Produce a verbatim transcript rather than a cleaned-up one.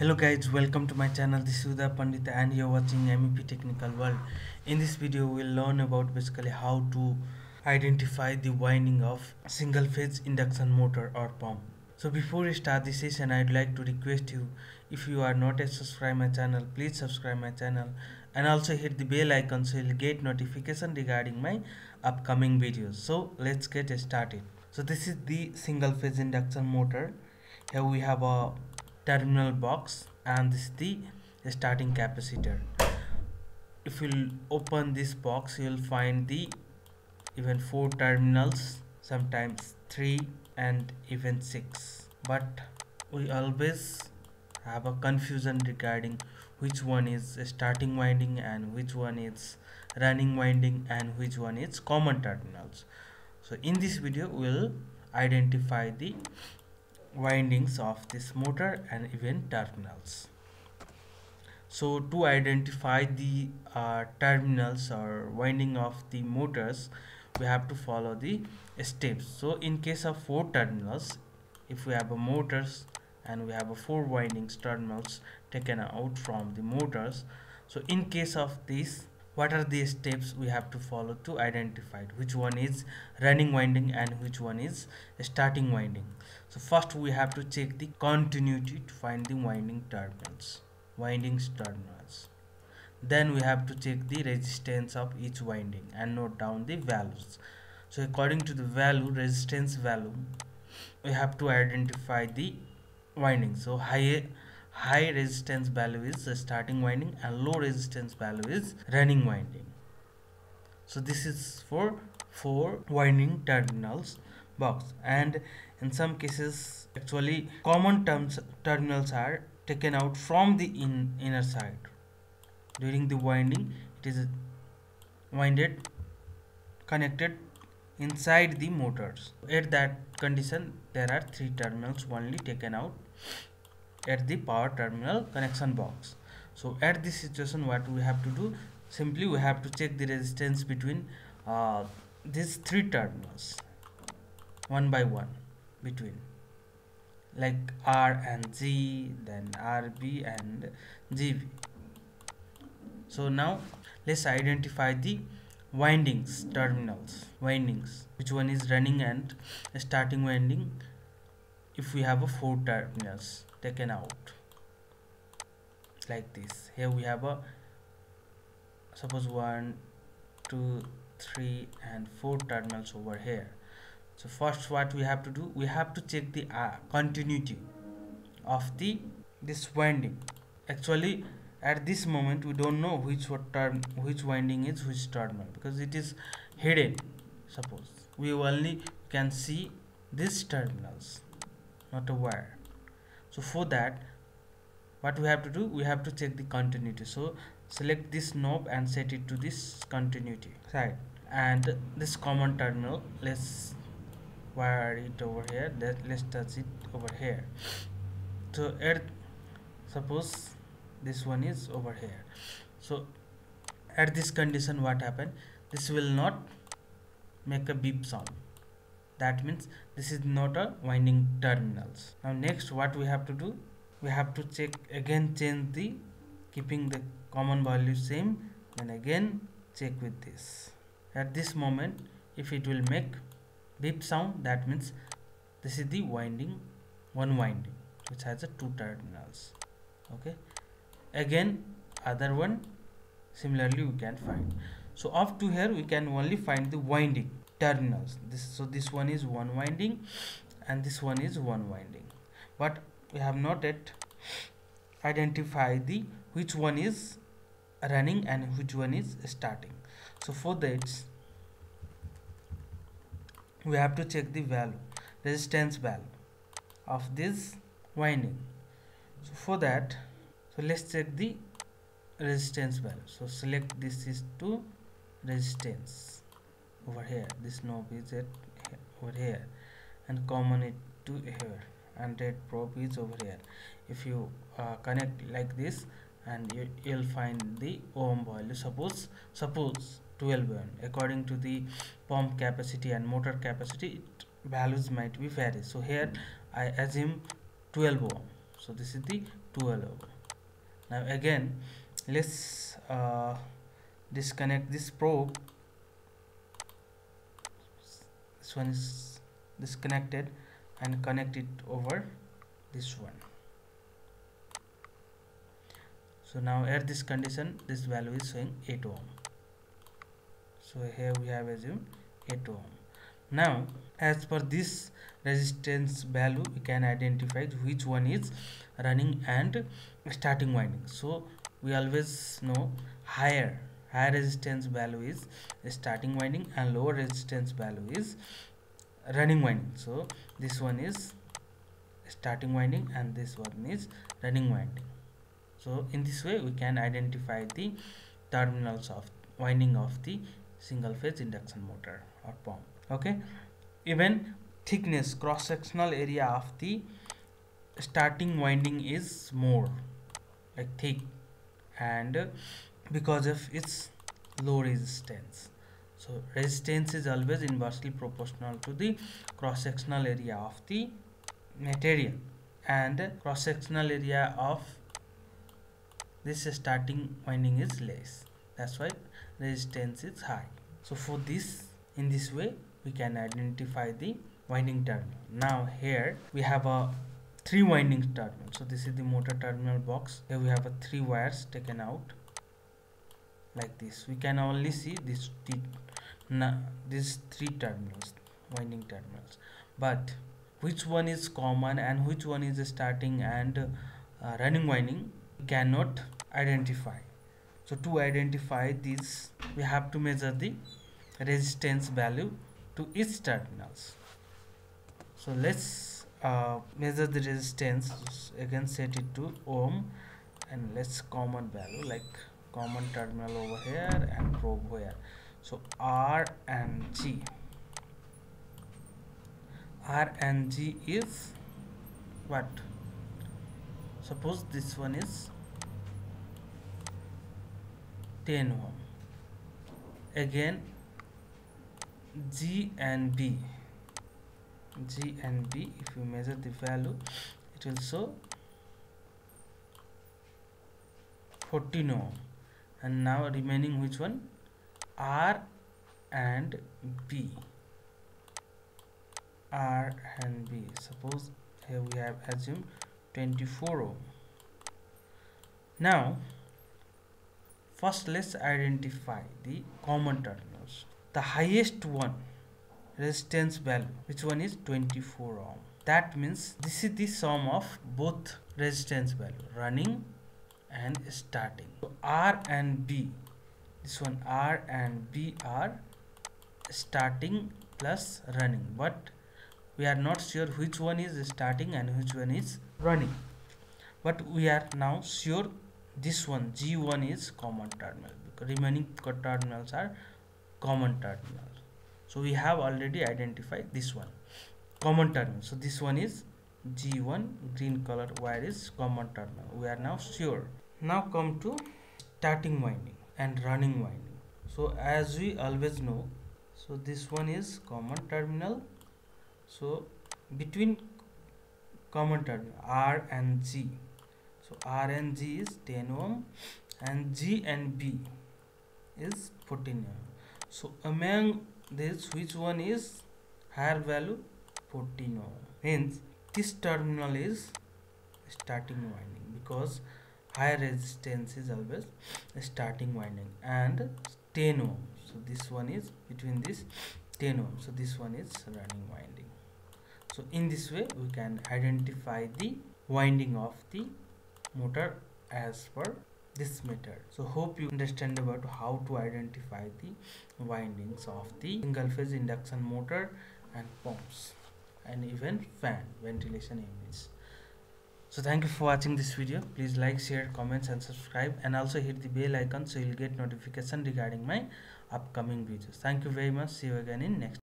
Hello guys, welcome to my channel. This is Uda Pandita and you're watching M E P Technical World. In this video we'll learn about basically how to identify the winding of single phase induction motor or pump. So before we start this session, I'd like to request you, if you are not yet subscribed my channel, please subscribe my channel and also hit the bell icon so you'll get notification regarding my upcoming videos. So let's get started. So this is the single phase induction motor. Here we have a terminal box and this is the starting capacitor. If you open this box, you will find the even four terminals, sometimes three and even six, but we always have a confusion regarding which one is starting winding and which one is running winding and which one is common terminals. So in this video we will identify the windings of this motor and even terminals. So to identify the uh, terminals or winding of the motors, we have to follow the steps. So in case of four terminals, if we have a motors and we have a four windings terminals taken out from the motors, so in case of this, what are the steps we have to follow to identify which one is running winding and which one is starting winding? So first we have to check the continuity to find the winding terminals, windings terminals. Then we have to check the resistance of each winding and note down the values. So according to the value, resistance value, we have to identify the winding. So high high resistance value is the starting winding and low resistance value is running winding. So this is for four winding terminals box, and in some cases actually common terms terminals are taken out from the in, inner side. During the winding it is winded connected inside the motors. At that condition there are three terminals only taken out at the power terminal connection box. So at this situation what we have to do, simply we have to check the resistance between uh, these three terminals one by one, between like R and G, then R B and G B. So now let's identify the windings terminals, windings, which one is running and starting winding if we have a four terminals taken out like this. Here we have a suppose one two three and four terminals over here. So first what we have to do, we have to check the uh, continuity of the this winding. Actually at this moment we don't know which what term which winding is which terminal because it is hidden. Suppose we only can see these terminals, not a wire. So for that what we have to do, we have to check the continuity. So select this knob and set it to this continuity side, and this common terminal, let's wire it over here, that let's touch it over here. So at suppose this one is over here. So at this condition what happened, this will not make a beep sound. That means this is not a winding terminals. Now next what we have to do, we have to check again, change the keeping the common value same, and again check with this. At this moment if it will make beep sound, that means this is the winding one winding which has a two terminals. Okay, again other one similarly we can find. So up to here we can only find the winding terminals. This so this one is one winding and this one is one winding, but we have not yet identified the which one is running and which one is starting. So for that we have to check the value, resistance value of this winding. So for that, so let's check the resistance value. So select this is to resistance over here, this knob is at over here, and common it to here, and that probe is over here. If you uh, connect like this, and you, you'll find the ohm value, suppose suppose twelve ohm. According to the pump capacity and motor capacity it values might be varied. So here I assume twelve ohm. So this is the twelve. Now again let's uh, disconnect this probe. This one is disconnected, and connect it over this one. So now at this condition this value is showing eight ohm. So here we have assumed eight ohm. Now as per this resistance value we can identify which one is running and starting winding. So we always know higher higher resistance value is starting winding and lower resistance value is running winding. So this one is starting winding and this one is running winding. So in this way we can identify the terminals of winding of the single phase induction motor or pump. Okay, even thickness, cross sectional area of the starting winding is more like thick, and because of its low resistance. So resistance is always inversely proportional to the cross sectional area of the material, and cross sectional area of this starting winding is less, that's why resistance is high. So for this, in this way we can identify the winding terminal. Now here we have a three winding terminal. So this is the motor terminal box. Here we have a three wires taken out like this. We can only see this the, these three terminals, winding terminals, but which one is common and which one is starting and uh, running winding we cannot identify. So to identify these we have to measure the resistance value to each terminals. So let's uh, measure the resistance. Again set it to ohm and let's common value, like common terminal over here and probe here. So R and G, R and G is what? Suppose this one is ten ohm. Again G and B, G and B, if you measure the value it will show fourteen ohm. And now remaining which one? R and B, R and B. Suppose here we have assumed twenty-four ohm. Now first let's identify the common terminals. The highest one resistance value, which one is twenty-four ohm. That means this is the sum of both resistance value, running and starting. So R and B, this one R and B are starting plus running, but we are not sure which one is starting and which one is running, but we are now sure this one G one is common terminal because remaining terminals are common terminal. So we have already identified this one common terminal. So this one is G one, green color wire is common terminal. We are now sure. Now come to starting winding and running winding. So as we always know, so this one is common terminal. So between common terminal R and G, so R and G is ten ohm and G and B is fourteen ohm. So among this which one is higher value? Fourteen ohm. Hence this terminal is starting winding because higher resistance is always starting winding, and ten ohm. So this one is between this ten ohm. So this one is running winding. So in this way we can identify the winding of the motor as per this method. So hope you understand about how to identify the windings of the single phase induction motor and pumps and even fan ventilation units. So thank you for watching this video. Please like, share, comments and subscribe, and also hit the bell icon so you'll get notification regarding my upcoming videos. Thank you very much. See you again in next